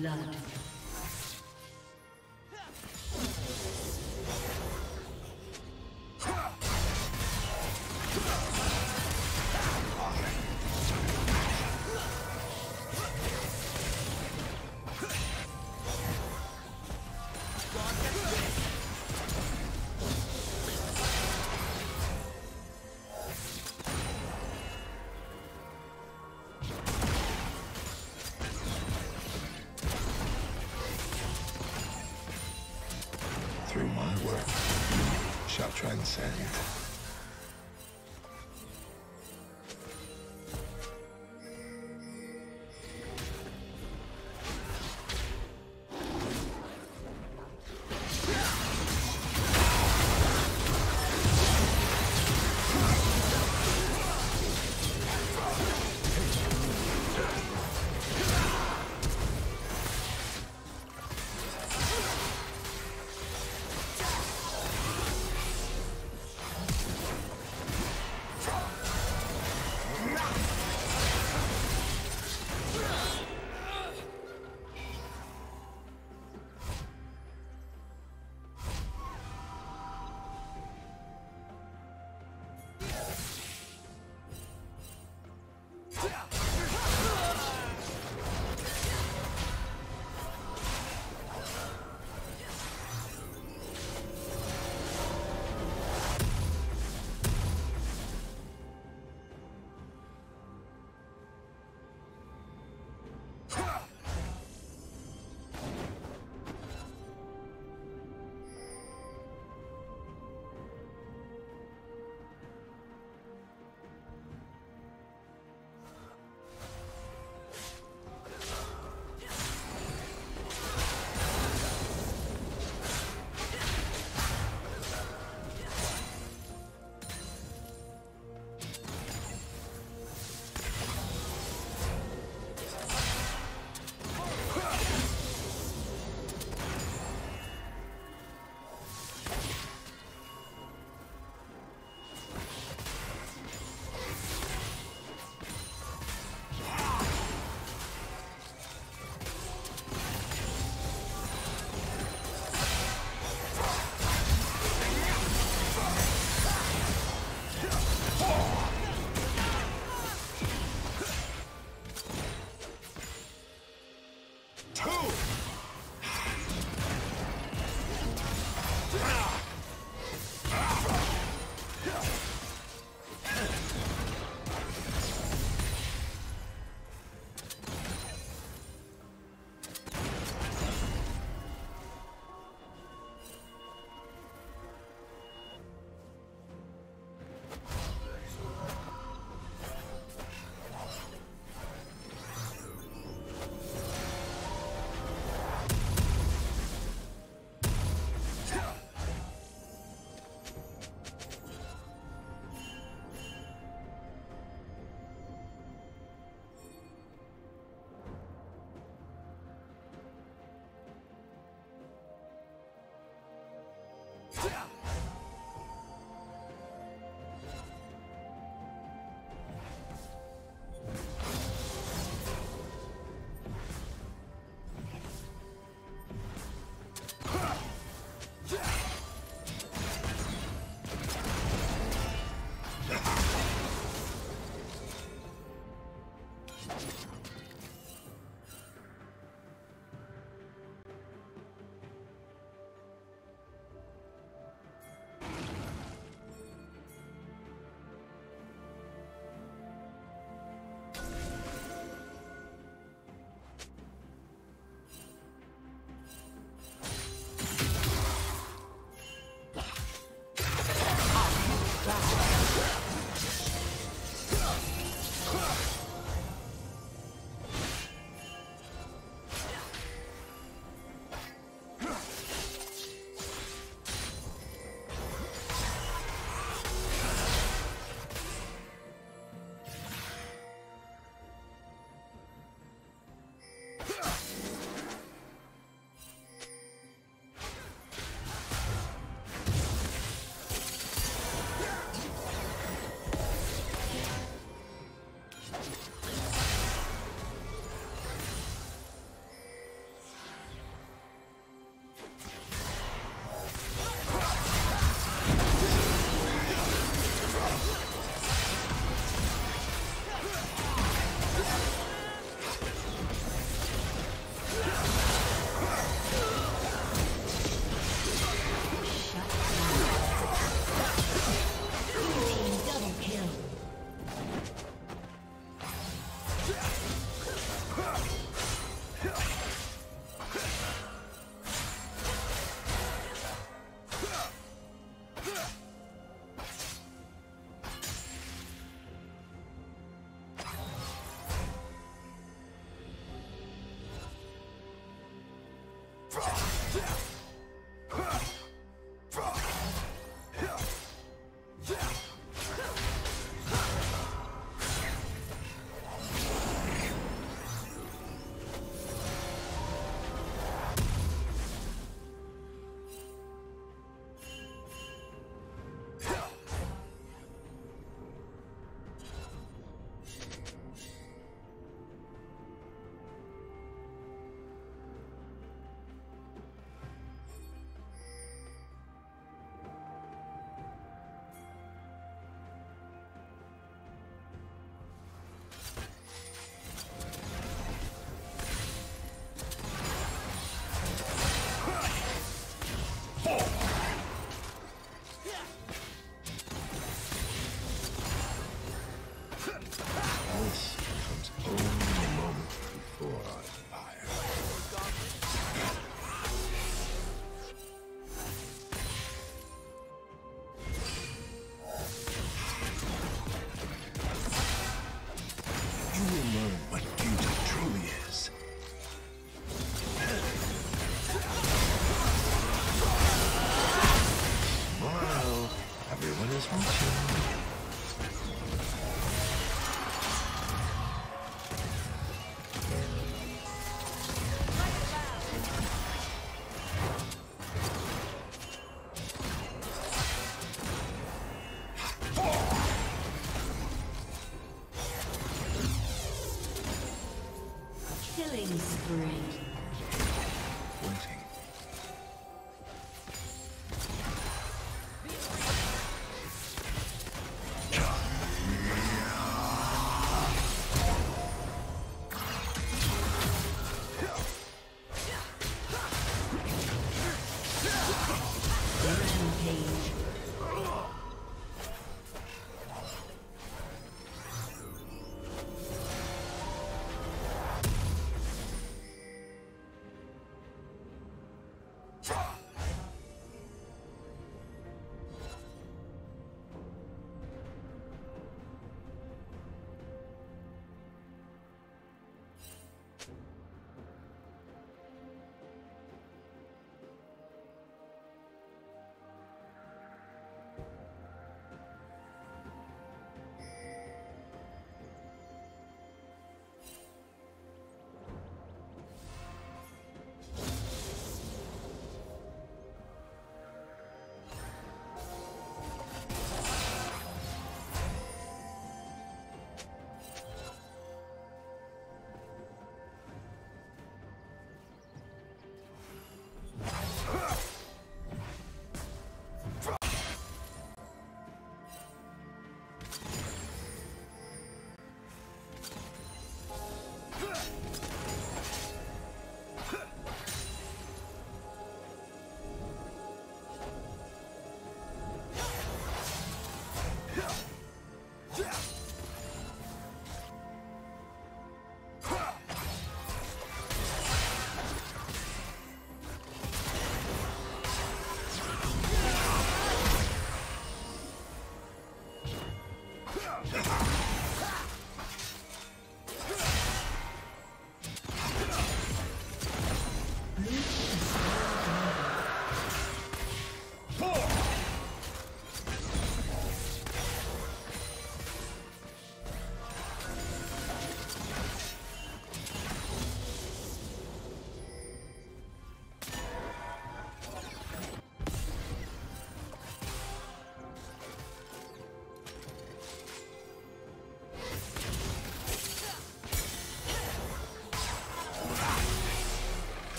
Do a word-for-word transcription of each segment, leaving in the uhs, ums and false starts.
blood. Transcend.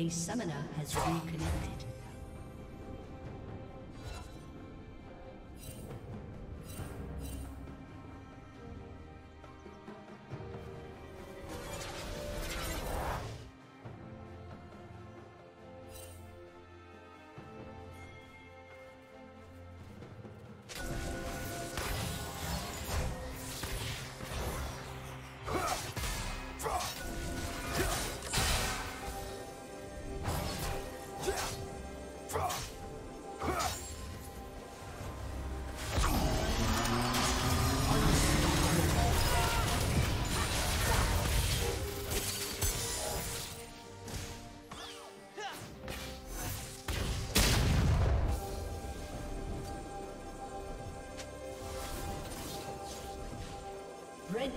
A summoner has reconnected. Red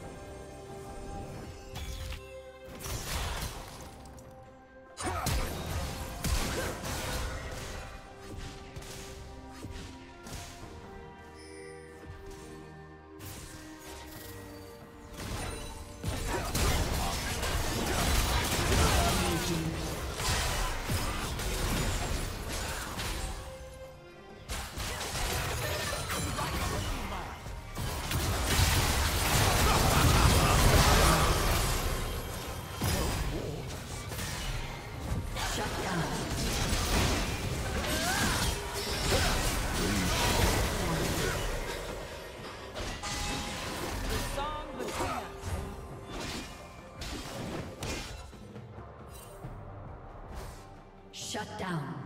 Shut down.